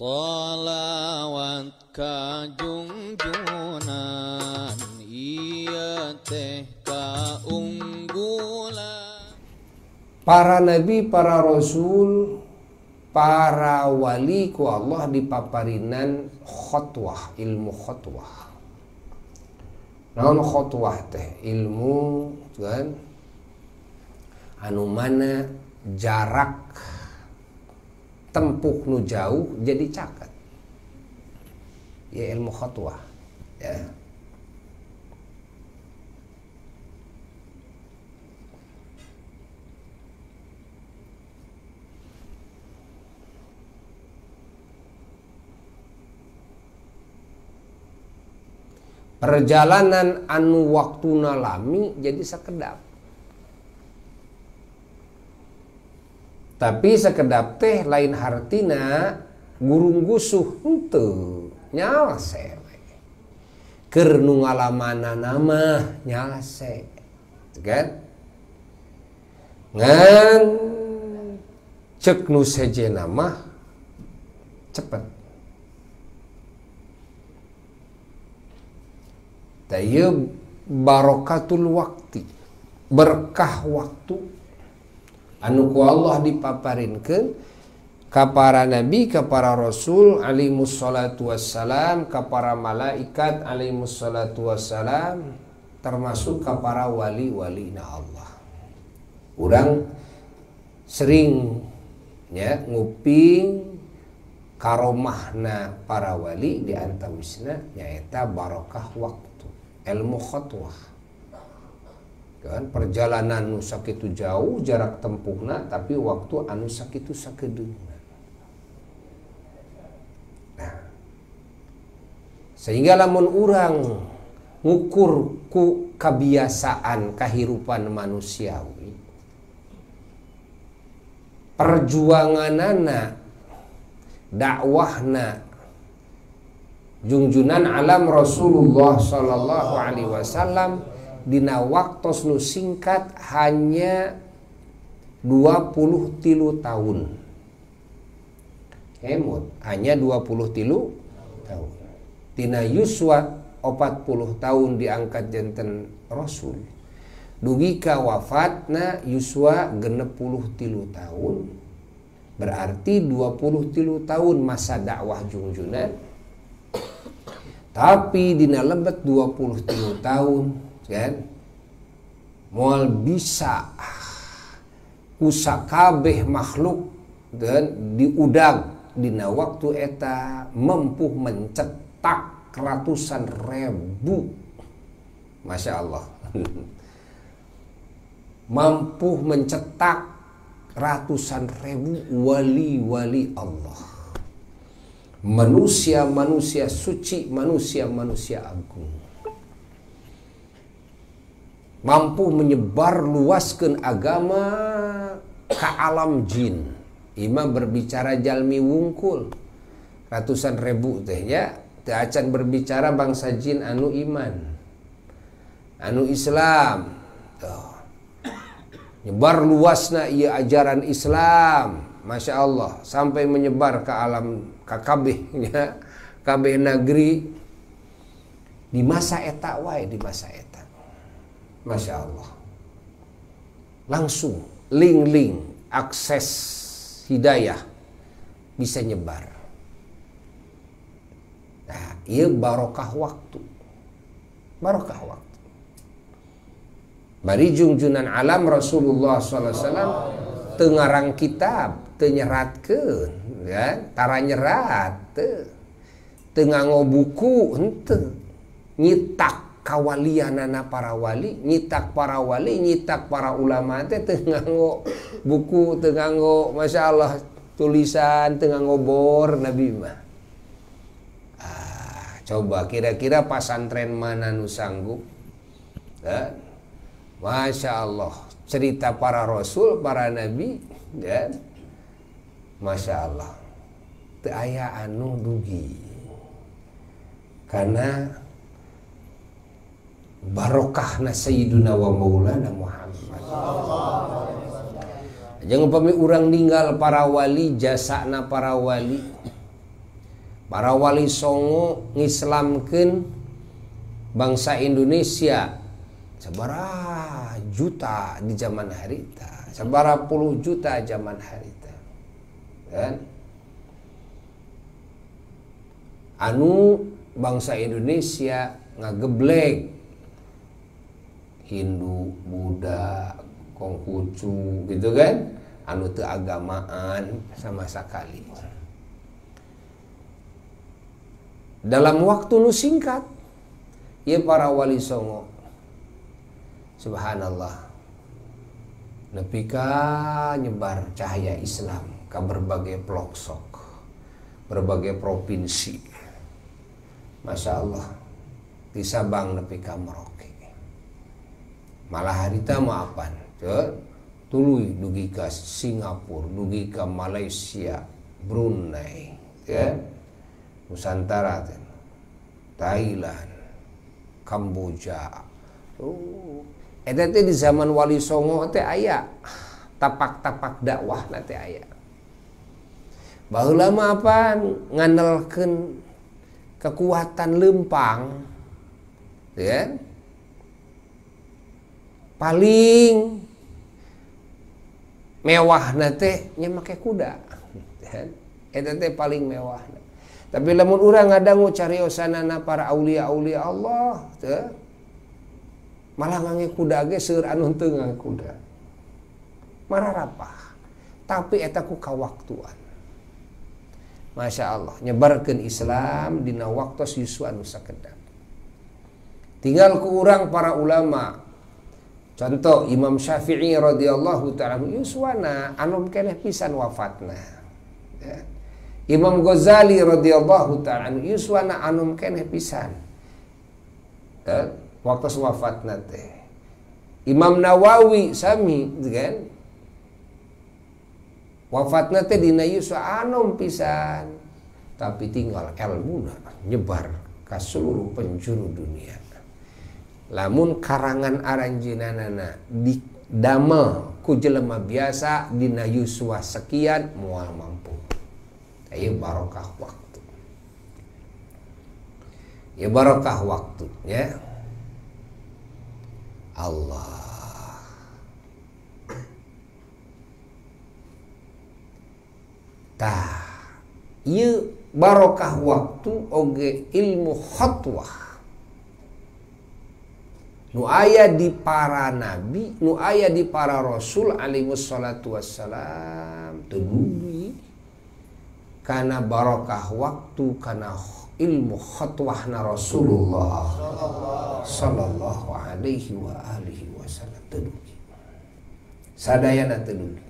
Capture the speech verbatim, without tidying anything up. Salawat kajungjunan iya teh kaunggulan. Para nabi, para rasul, para wali ku Allah dipaparinan khotwah, ilmu khotwah. Naon khotwah teh ilmu kan anu mana jarak tempuh nu jauh jadi caket, ya ilmu khotwah ya. Perjalanan anu waktuna lami jadi sekedap, tapi sekedap teh lain hartina gurung gusuh henteu nyalse keur nu ngalamanana mah nyalse kan ngan cek nu sejenna mah cepet da ieu barakatul waktu, berkah waktu anu ku Allah dipaparinkeun ka para nabi, ka para rasul alaihimus salatu wassalam, ka para malaikat alaihimus salatu wassalam, termasuk ka para wali-walina Allah. Urang sering ya nguping karomahna para wali di antawisna nyaeta barokah waktu, ilmu khotwah. Kan perjalanan nu sakitu jauh jarak tempuhna tapi waktu anu sakitu sakedeungna. Nah, sehingga lamun urang ngukur ku kebiasaan kehidupan manusiawi, perjuanganana, dakwahna, junjunan alam Rasulullah sallallahu alaihi wasallam dina waktos nu singkat hanya dua puluh tilu tahun. Hemot hanya dua puluh tilu tahun. Tina yuswa opat puluh tahun diangkat janten Rasul. Dugi ka wafatna yuswa genep puluh tilu tahun. Berarti dua puluh tilu tahun masa dakwah jungjunan. Tapi dina lebet dua puluh tilu tahun kan moal bisa usakabeh makhluk dan diudag dina waktu eta mampu mencetak ratusan ribu, masya Allah, mampu mencetak ratusan ribu wali-wali Allah, manusia-manusia suci, manusia-manusia agung, mampu menyebar luaskan agama ke alam jin. Imam berbicara jalmi wungkul ratusan ribu teh ya, teh acan berbicara bangsa jin anu iman anu Islam tuh. Nyebar luasna ieu ajaran Islam, masya Allah, sampai menyebar ke alam kakabehnya kabeh negeri di masa eta wae, di masa eta masya Allah, langsung link-link akses hidayah bisa nyebar. Nah, iya barokah waktu, barokah waktu. Bari jungjunan alam Rasulullah sallallahu alaihi wasallam teu ngarang kitab, teu nyeratkeun, ya, tara nyerat, teu, teu nganggo buku, henteu, nyitak. Kawalianana para wali, nyitak para wali, nyitak para ulama teh teu nganggo buku, teu nganggo masya Allah tulisan, teu nganggo bor nabi mah. Ah, coba kira-kira pasantren mana nu sanggup? Ya. Masya Allah, cerita para rasul, para nabi, ya. Masya Allah, teu aya anu dugi. Karena barokahna sayyiduna wa maulana Muhammad. Jangan pamit urang ninggal para wali, jasana para wali, Para wali songo ngislamkeun bangsa Indonesia sabaraha juta di zaman harita, sabaraha puluh juta zaman harita. Dan anu bangsa Indonesia ngageblek Hindu, Buddha, Konghucu gitu kan, anu teu agamaan sama sakali. Dalam waktu nu singkat, ya para wali songo, subhanallah, nepi ka nyebar cahaya Islam ke berbagai pelosok, berbagai provinsi. Masya Allah, di Sabang nepi ka Merauke. Malah harita maapan, tuluy dugi ka Singapura, dugi ka Malaysia, Brunei, ya. Nusantara, Thailand, Kamboja. Oh, eta teh di zaman wali songo teh aya tapak-tapak dakwah teh aya. Baheula mah apa ngandelkeun kekuatan lempang, ya? Paling mewahna teh nya make kuda. Eta teh paling mewahna. Tapi lamun urang ngadangu cariosanana para aulia-aulia Allah teh malah ngangge kuda ge seueur anu henteu ngangge kuda. Mararapah. Tapi eta ku kawaktuan. Masya Allah, nyebarkeun Islam dina waktos yuswa nu sakedap. Tinggal ku urang para ulama. Contoh Imam Syafi'i radhiyallahu taala yuswana anu keneh pisan wafatna. Ya. Imam Ghazali radhiyallahu ta'ala anhu yuswana anum keneh pisan eh, waktu wafatna teh. Imam Nawawi sami kan wafatna teh dina yuswa anum pisan, tapi tinggal elmuna nyebar ka seluruh penjuru dunia. Lamun karangan aranjeunana didamel ku jelema biasa dina yuswa sekian moal mampu. Ya barokah waktu, ya barokah waktunya Allah. Tah ya barokah waktu oge ilmu khotwah nu aya di para nabi, nu aya di para rasul alaihimus salatu wassalam. Teguh karena barokah waktu, karena ilmu khotwahna Rasulullah sallallahu alaihi wa alihi wasallam. Tedugi sadayana tedugi.